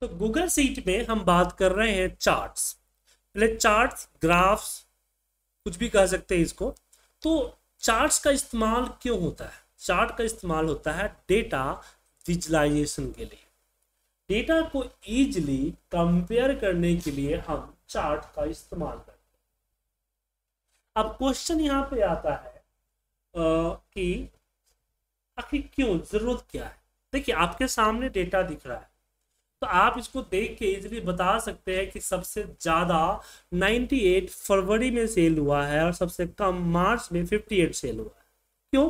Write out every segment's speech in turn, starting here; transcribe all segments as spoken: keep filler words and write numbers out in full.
तो Google sheet में हम बात कर रहे हैं चार्ट्स, पहले चार्ट्स, ग्राफ्स, कुछ भी कह सकते हैं इसको। तो चार्ट्स का इस्तेमाल क्यों होता है? चार्ट का इस्तेमाल होता है डेटा विजुलाइजेशन के लिए। डेटा को इजीली कंपेयर करने के लिए हम चार्ट का इस्तेमाल करते हैं। अब क्वेश्चन यहाँ पे आता है आ, कि आखिर क्यों, जरूरत क्या है? देखिए आपके सामने डेटा दिख रहा है तो आप इसको देख के इजिली बता सकते हैं कि सबसे ज़्यादा अट्ठानवे फरवरी में सेल हुआ है और सबसे कम मार्च में अट्ठावन सेल हुआ है। क्यों?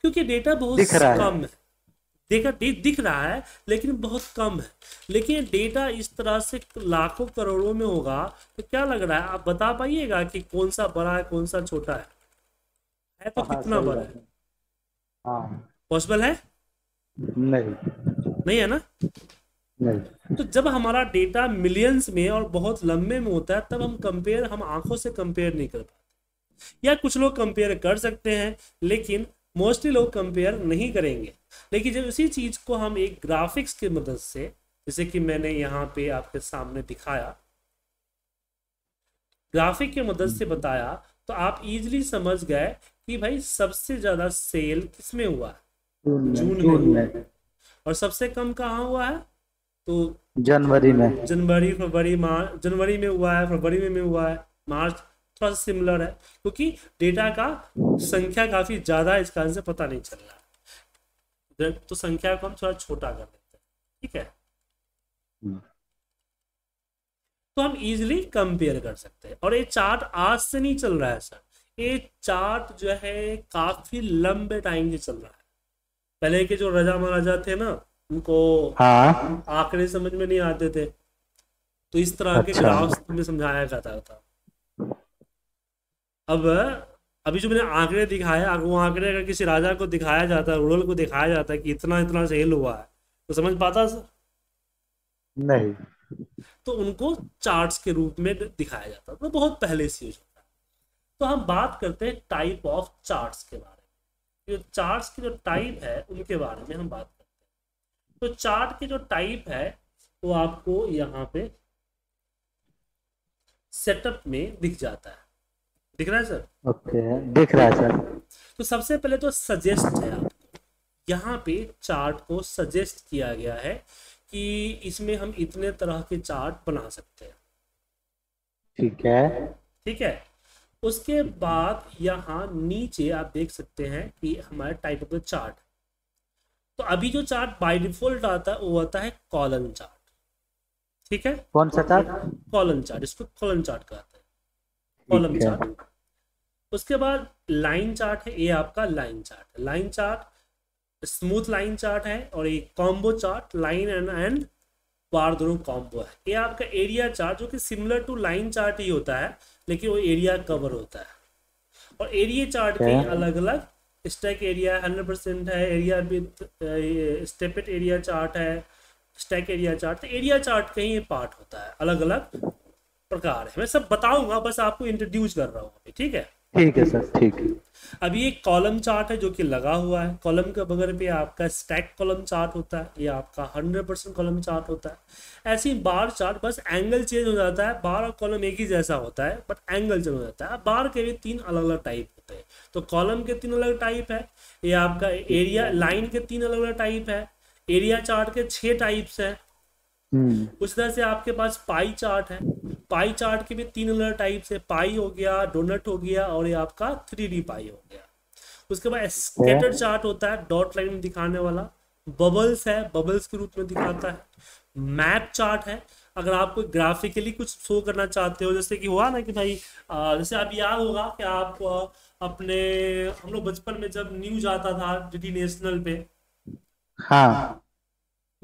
क्योंकि डेटा बहुत कम है, देखा दि, दिख रहा है लेकिन बहुत कम है। लेकिन डेटा इस तरह से लाखों करोड़ों में होगा तो क्या लग रहा है आप बता पाइएगा कि कौन सा बड़ा है कौन सा छोटा है, है तो कितना बड़ा है? पॉसिबल है नहीं, नहीं है ना। तो जब हमारा डेटा मिलियंस में और बहुत लंबे में होता है तब हम कंपेयर, हम आंखों से कंपेयर नहीं कर पाते, या कुछ लोग कंपेयर कर सकते हैं लेकिन मोस्टली लोग कंपेयर नहीं करेंगे। लेकिन जब इसी चीज को हम एक ग्राफिक्स की मदद से, जैसे कि मैंने यहाँ पे आपके सामने दिखाया, ग्राफिक की मदद से बताया तो आप इजिली समझ गए कि भाई सबसे ज्यादा सेल किसमें हुआ है, जून में, और सबसे कम कहाँ हुआ है तो जनवरी में, जनवरी फरवरी मार्च, जनवरी में हुआ है, फरवरी में, में हुआ है, मार्च थोड़ा सा सिमिलर है क्योंकि डेटा का संख्या काफी ज्यादा है, इस कारण से पता नहीं चल रहा, तो संख्या को हम थोड़ा छोटा कर देते हैं, ठीक है। तो हम इजिली कंपेयर कर सकते हैं। और ये चार्ट आज से नहीं चल रहा है सर, ये चार्ट जो है काफी लंबे टाइम से चल रहा है। पहले के जो राजा महाराजा थे ना उनको हाँ? आंकड़े समझ में नहीं आते थे तो इस तरह अच्छा। के ग्राफ्स में समझाया जाता था। अब अभी जो मैंने आंकड़े दिखाए, वो आंकड़े अगर किसी राजा को दिखाया जाता, रूरल को दिखाया जाता कि इतना इतना सेल हुआ है तो समझ पाता सर नहीं, तो उनको चार्ट्स के रूप में दिखाया जाता, तो बहुत पहले से यूज होता है। तो हम बात करते हैं टाइप ऑफ चार्ट्स के बारे में, चार्ट्स के जो टाइप है उनके बारे में हम बात। तो चार्ट के जो टाइप है वो आपको यहाँ पे सेटअप में दिख जाता है, दिख रहा है सर? ओके दिख रहा है सर। तो सबसे पहले तो सजेस्ट है, आपको यहाँ पे चार्ट को सजेस्ट किया गया है कि इसमें हम इतने तरह के चार्ट बना सकते हैं, ठीक है ठीक है। उसके बाद यहाँ नीचे आप देख सकते हैं कि हमारे टाइप ऑफ द चार्ट, तो अभी जो चार्ट बाय डिफॉल्ट आता है वो आता है कॉलम चार्ट, ठीक है। कौन सा चार्ट? कॉलम चार्ट, इसको कॉलम चार्ट कहते हैं, कॉलम चार्ट। उसके बाद लाइन चार्ट है, ये आपका line chart, line chart smooth line chart है, और ये combo chart, line and and bar दोनों कॉम्बो है। ये आपका एरिया चार्ट जो कि सिमिलर टू लाइन चार्ट ही होता है लेकिन वो एरिया कवर होता है, और एरिया चार्ट के अलग अलग स्टैक एरिया हंड्रेड परसेंट है, area with stepped area chart है, stack area chart, area chart का ही ये पार्ट होता है, अलग अलग प्रकार है। मैं सब बताऊंगा, बस आपको इंट्रोड्यूस कर रहा हूँ, ठीक है ठीक है सर ठीक है। अब ये कॉलम चार्ट है जो कि लगा हुआ है, कॉलम के बगैर पे आपका स्टैक कॉलम चार्ट होता है, ये आपका हंड्रेड परसेंट कॉलम चार्ट होता है। ऐसे ही बार चार्ट, बस एंगल चेंज हो जाता है, बार और कॉलम एक ही जैसा होता है बट एंगल चेंज हो जाता है। बार के भी तीन अलग अलग टाइप होते हैं, तो कॉलम के तीन अलग टाइप है, ये आपका एरिया लाइन के तीन अलग अलग टाइप है, एरिया चार्ट के छह टाइप्स है। उस तरह से आपके पास पाई चार्ट है, पाई चार्ट के भी तीन अलग टाइप्स है, पाई हो गया, डोनट हो गया, और ये आपका थ्री डी पाई हो गया। उसके बाद स्कैटर चार्ट होता है, डॉट लाइन में दिखाने वाला, बबल्स है, बबल्स के रूप में दिखाता है, मैप चार्ट है, अगर आपको ग्राफिकली कुछ शो करना चाहते हो, जैसे कि हुआ ना कि भाई आ, जैसे आप याद होगा कि आप अपने, हम लोग बचपन में जब न्यूज आता था डीडी नेशनल पे, हाँ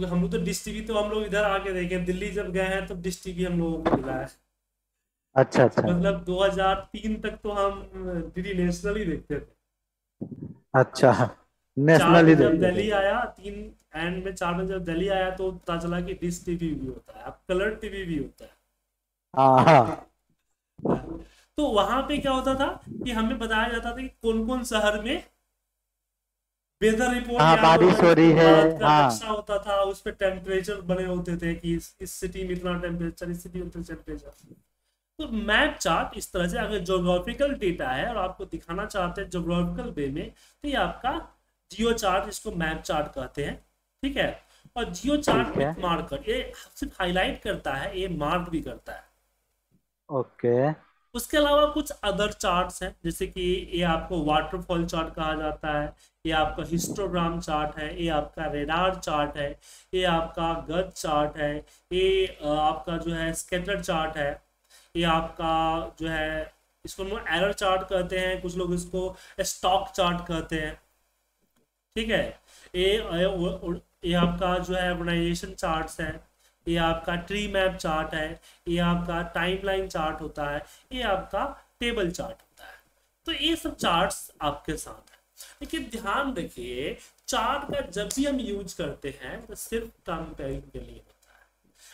तो हम लोग तो डिश टीवी, तो हम लोग इधर आके देखे, दिल्ली जब गए हैं तब तो डिश टीवी हम लोगों को मिला है, अच्छा अच्छा, मतलब दो हज़ार तीन तक तो हम डीडी नेशनल ही देखते थे, अच्छा नेशनल ही। जब दिल्ली आया तीन एंड में चार में जब दिल्ली आया तो पता चला कि डिश टीवी भी होता है, अब कलर टीवी भी होता है। आहा। तो वहां पे क्या होता था कि हमें बताया जाता था कि कौन कौन शहर में वेदर रिपोर्ट हाँ, बारिश हो रही है हाँ। अच्छा होता था, उस पे टेम्परेचर बने होते थे कि इस इस सिटी में इतना टेम्परेचर, इस सिटी में इतना टेम्परेचर। तो मैप चार्ट इस तरह से अगर ज्योग्राफिकल डेटा है और आपको दिखाना चाहते हैं ज्योग्राफिकल वे में, तो ये आपका जियो चार्ट, इसको मैप चार्ट कहते हैं, ठीक है। और जियो चार्ट विद मार्कर, ये सिर्फ हाईलाइट करता है, ये मार्क भी करता है, ओके। उसके अलावा कुछ अदर चार्ट्स हैं, जैसे कि ये आपको वाटरफॉल चार्ट कहा जाता है, ये आपका हिस्टोग्राम चार्ट है, ये आपका रेडार चार्ट है, ये आपका गज चार्ट है, ये आपका जो है स्कैटर चार्ट है, ये आपका जो है इसको हम एरर चार्ट कहते हैं, कुछ लोग इसको स्टॉक चार्ट कहते हैं, ठीक है। ये ये आपका जो है ऑर्गेनाइजेशन चार्ट्स है, ये आपका ट्री मैप चार्ट है, ये आपका टाइमलाइन चार्ट होता है, ये आपका टेबल चार्ट होता है। तो ये सब चार्ट्स आपके साथ है। लेकिन ध्यान रखिए, चार्ट का जब भी हम यूज करते हैं तो सिर्फ कंपेयरिंग के लिए होता है।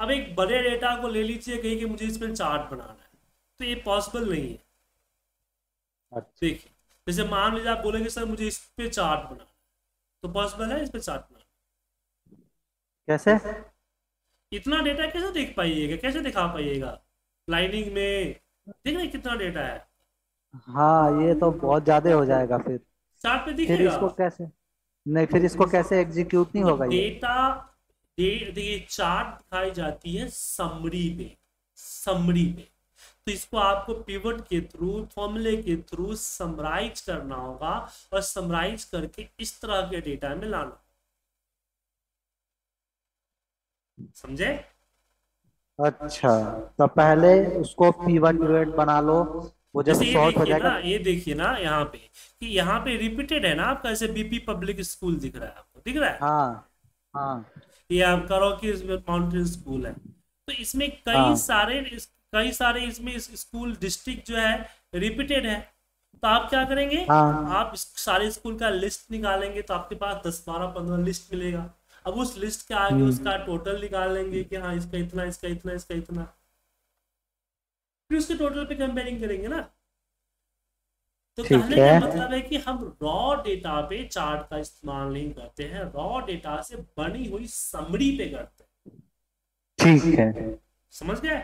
अब एक बड़े डेटा को ले लीजिए, कहीं कि मुझे इसमें चार्ट बनाना है, तो ये पॉसिबल नहीं है। देखिए, जैसे मान लीजिए आप बोलेंगे सर मुझे इस पे चार्ट बनाना है, तो पॉसिबल है इस पे चार्ट बनाना? कैसे? इतना डेटा कैसे देख पाइएगा, कैसे दिखा पाइएगा लाइनिंग में? देख रहे कितना डेटा है? हाँ, ये तो बहुत ज्यादा हो जाएगा, फिर चार्ट पे दिखेगा? फिर इसको कैसे नहीं, फिर इसको कैसे एग्जीक्यूट नहीं होगा डेटा। देखिए, चार्ट दिखाई जाती है समरी में, समरी में, तो इसको आपको पिवट के थ्रू, फॉर्मूले के थ्रू समराइज करना होगा, और समराइज करके इस तरह के डेटा में लाना, समझे? अच्छा, तो पहले उसको पीवन बना लो, वो जैसे शॉर्ट हो जाएगा। ये देखिए ना यहाँ पे कि यहाँ पे रिपीटेड है ना आपका, ऐसे बीपी पब्लिक स्कूल दिख रहा है आपको, दिख रहा है? हाँ, हाँ। ये आपका रॉकी माउंटेन स्कूल है, तो इसमें कई हाँ। सारे कई सारे इसमें इस स्कूल डिस्ट्रिक्ट जो है रिपीटेड है, तो आप क्या करेंगे हाँ। आप सारे स्कूल का लिस्ट निकालेंगे, तो आपके पास दस बारह पंद्रह लिस्ट मिलेगा। अब उस लिस्ट के आगे उसका टोटल निकाल लेंगे कि हाँ इसका इतना, इसका इतना, इसका इतना, फिर उसके टोटल पे कंपेयरिंग करेंगे ना। तो कहने का मतलब है कि हम रॉ डेटा पे चार्ट का इस्तेमाल नहीं करते हैं, रॉ डेटा से बनी हुई समरी पे करते हैं, ठीक है, समझ गए?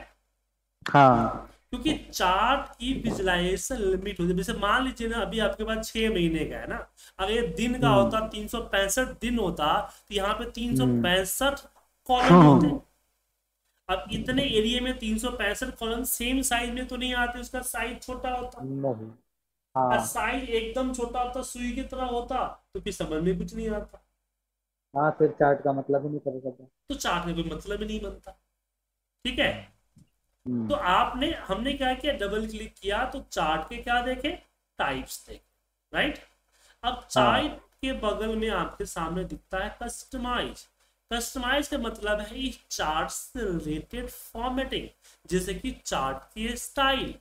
हाँ, क्योंकि चार्ट की विजुलाइजेशन लिमिट होती है। जैसे मान लीजिए ना, अभी आपके पास छह महीने का है ना, अगर दिन का होता तीन सौ पैंसठ दिन होता, तो यहाँ पे तीन सौ पैंसठ कॉलम होते। अब इतने एरिया में तीन सौ पैंसठ कॉलम सेम साइज में तो नहीं आते, उसका साइज छोटा होता, साइज एकदम छोटा होता, सुई की तरह होता, तो फिर समझ में कुछ नहीं आता। हाँ, फिर चार्ट का मतलब ही नहीं पता चलता, तो चार्ट में कोई मतलब ही नहीं बनता, ठीक है। तो आपने हमने क्या किया, डबल क्लिक किया, तो चार्ट के क्या देखे, टाइप्स देखे, राइट। अब चार्ट के बगल में आपके सामने दिखता है कस्टमाइज। कस्टमाइज का मतलब है इस चार्ट से रिलेटेड फॉर्मेटिंग, जैसे कि चार्ट की स्टाइल,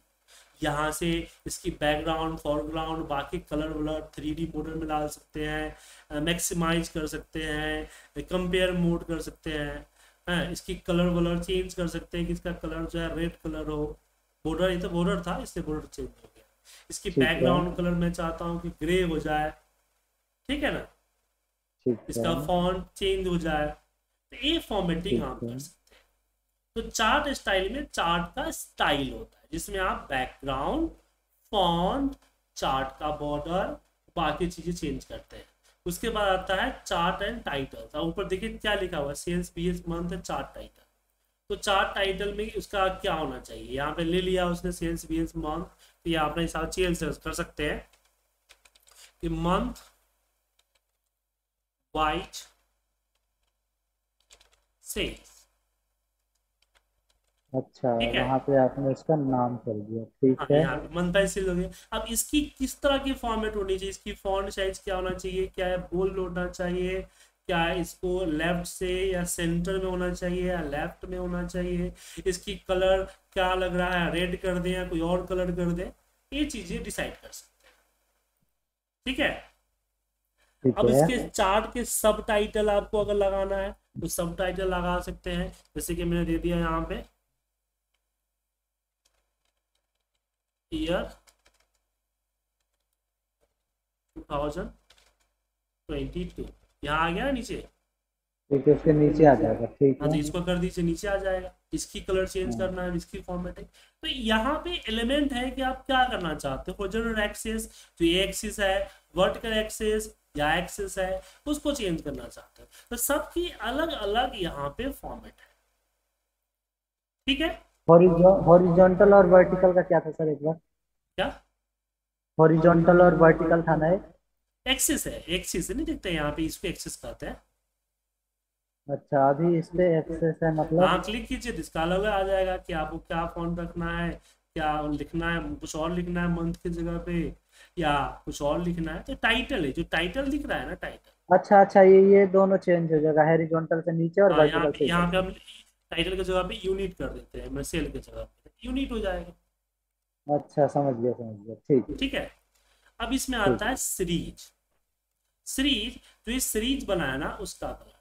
यहाँ से इसकी बैकग्राउंड, फोरग्राउंड, बाकी कलर वलर थ्री डी मॉडल में डाल सकते हैं, मैक्सिमाइज कर सकते हैं, कंपेयर मोड कर सकते हैं, है, इसकी कलर वलर चेंज कर सकते हैं कि इसका कलर जो है रेड कलर हो, बॉर्डर, ये तो बॉर्डर था, इससे बॉर्डर चेंज हो गया, इसकी बैकग्राउंड कलर मैं चाहता हूँ कि ग्रे हो जाए, ठीक है ना, इसका फॉन्ट चेंज हो जाए, तो ये फॉर्मेटिंग आप कर सकते हैं। तो चार्ट स्टाइल में चार्ट का स्टाइल होता है, जिसमें आप बैकग्राउंड, फॉन्ट, चार्ट का बॉर्डर, बाकी चीजें चेंज करते हैं। उसके बाद आता है चार्ट एंड टाइटल। ऊपर देखिए क्या लिखा हुआ, सेल्स बीएस मंथ है, चार्ट टाइटल। तो चार्ट टाइटल में उसका क्या होना चाहिए, यहाँ पे ले लिया उसने सेल्स बीएस मंथ, ये आपने हिसाब चेंज कर सकते हैं कि मंथ वाइज सेल्स, अच्छा, यहाँ पे आपने इसका नाम कर दिया, ठीक है, मंथली सेल हो गया। अब इसकी किस तरह की फॉर्मेट होनी चाहिए, इसकी फॉन्ट साइज क्या होना चाहिए, क्या है बोल्ड होना चाहिए, क्या इसको लेफ्ट से या सेंटर में होना चाहिए या लेफ्ट में होना चाहिए, इसकी कलर क्या लग रहा है, रेड कर दें या कोई और कलर कर दें, ये चीजें डिसाइड कर सकते हैं, ठीक है। अब इसके चार्ट के सब टाइटल आपको अगर लगाना है तो सब टाइटल लगा सकते हैं, जैसे कि मैंने दे दिया यहाँ पे year two thousand twenty two. यहाँ आ गया नीचे, ठीक है इसके नीचे आ जाएगा, ठीक है। हाँ तो इसको कर दीजिए, नीचे आ जाएगा। इसकी कलर चेंज करना है, इसकी फॉर्मेटिंग। तो यहाँ पे एलिमेंट है कि आप क्या करना चाहते हो। हॉरिजॉन्टल एक्सिस तो ये एक्सिस है, वर्टिकल एक्सिस या एक्सिस है, उसको चेंज करना चाहते हो। तो सबकी अलग अलग यहाँ पे फॉर्मेट है, ठीक है। हॉरिजॉन्टल और वर्टिकल का क्या था सर एक बार, क्या हॉरिजॉन्टल और वर्टिकल था ना? एक्सिस है, एक्सिस नहीं देखते यहाँ पे, इसको एक्सिस कहते हैं। अच्छा अभी इस पे एक्सेस है मतलब, हाँ क्लिक कीजिए, डिस्काल होगा आ जाएगा कि आपको क्या फॉन्ट रखना है, क्या लिखना है, कुछ और लिखना है मंथ की जगह पे या कुछ और लिखना है। तो टाइटल है, जो टाइटल दिख रहा है ना टाइटल, अच्छा अच्छा ये ये दोनों चेंज हो जाएगा, हॉरिजॉन्टल से नीचे और वर्टिकल से। यहाँ पे हम टाइटल की जगह पे यूनिट कर देते हैं, सेल की जगह पे यूनिट हो जाएगा। अच्छा समझ गया समझ गया, ठीक ठीक है। अब इसमें आता है सीरीज। सीरीज जो ये सीरीज बनाया ना उसका कलर,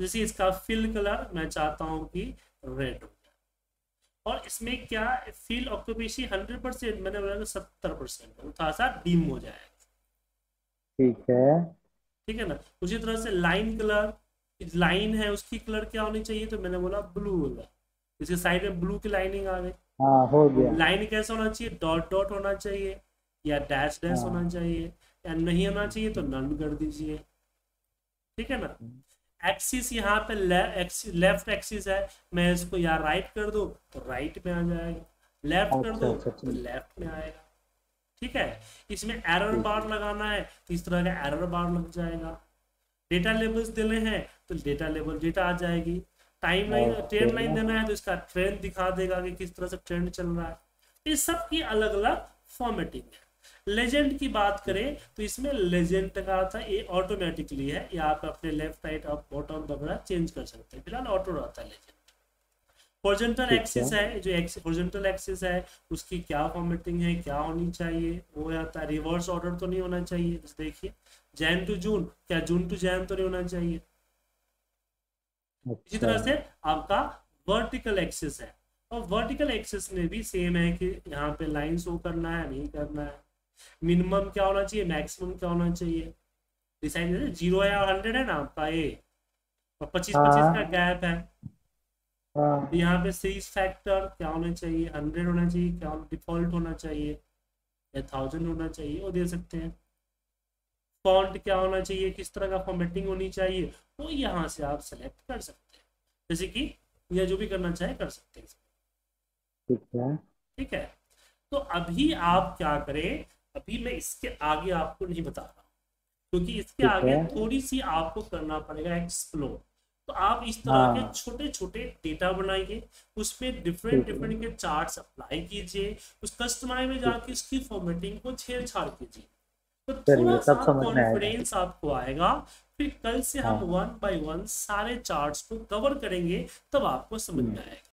जैसे इसका फिल कलर मैं चाहता हूं कि रेड हो जाए। और इसमें क्या फिल ऑक्यूपेसी हंड्रेड परसेंट, मैंने बोला सत्तर परसेंट थोड़ा सा डिम हो जाएगा, ठीक है ठीक है ना। उसी तरह से लाइन कलर, लाइन है उसकी कलर क्या होनी चाहिए, तो मैंने बोला ब्लू होगा। इसके साइड में ब्लू की लाइनिंग आ गई, हाँ हो गया। लाइन कैसे होना चाहिए, डॉट डॉट होना चाहिए या डैश डैश हाँ। होना चाहिए या नहीं होना चाहिए तो नन कर दीजिए, ठीक है ना। एक्सिस यहाँ पे लेफ्ट एक्सिस है, मैं इसको यहाँ राइट कर दूं तो राइट में आ जाएगा, लेफ्ट कर दूं तो लेफ्ट में आएगा, ठीक है। इसमें एरर बार लगाना है तो इस तरह का एरर बार लग जाएगा। डेटा लेबल्स देने हैं तो डेटा लेबल डेटा आ जाएगी। टाइम लाइन ट्रेंड लाइन देना है तो इसका ट्रेंड दिखा देगा कि किस तरह से ट्रेंड चल रहा है। इस सब की अलग अलग फॉर्मेटिंग है। लेजेंड की बात करें तो इसमें लेजेंड का था, ये ऑटोमेटिकली है, या आप अपने लेफ्ट राइट अप बॉटम वगैरह चेंज कर सकते हैं, फिलहाल ऑटो रहता है लेजेंड। हॉरिजॉन्टल एक्सिस है, जो हॉरिजॉन्टल एक्सिस है उसकी क्या फॉर्मेटिंग है, क्या होनी चाहिए वो आता है। रिवर्स ऑर्डर तो नहीं होना चाहिए, देखिए जैन टू जून, क्या जून टू जैन तो नहीं होना चाहिए। इसी तरह से आपका वर्टिकल एक्सिस है, और वर्टिकल एक्सिस में भी सेम है कि यहाँ पे लाइन शो करना है नहीं करना है, मिनिमम क्या होना चाहिए, मैक्सिमम क्या होना चाहिए, डिसाइड जीरो है और हंड्रेड है ना आपका ये, और पच्चीस पच्चीस का गैप है। तो यहाँ पे सीरीज फैक्टर क्या होना चाहिए, हंड्रेड होना चाहिए क्या, डिफॉल्ट होना चाहिए या थाउजेंड होना चाहिए वो दे सकते हैं। फॉन्ट क्या होना चाहिए, किस तरह का फॉर्मेटिंग होनी चाहिए वो यहाँ से आप सेलेक्ट कर सकते हैं, जैसे कि यह जो भी करना चाहे कर सकते हैं, ठीक है ठीक है। तो अभी आप क्या करें, अभी मैं इसके आगे आपको नहीं बता रहा क्योंकि इसके आगे थोड़ी सी आपको करना पड़ेगा एक्सप्लोर। तो आप इस तरह के छोटे छोटे डेटा बनाइए, उसमें डिफरेंट डिफरेंट के चार्ट्स अप्लाई कीजिए, उस कस्टमाइज में जाके इसकी फॉर्मेटिंग को छेड़छाड़ कीजिए, तो थोड़ा सा कॉन्फिडेंस आपको आएगा। फिर कल से हम वन बाय वन सारे चार्ट्स को कवर करेंगे, तब आपको समझ में आएगा।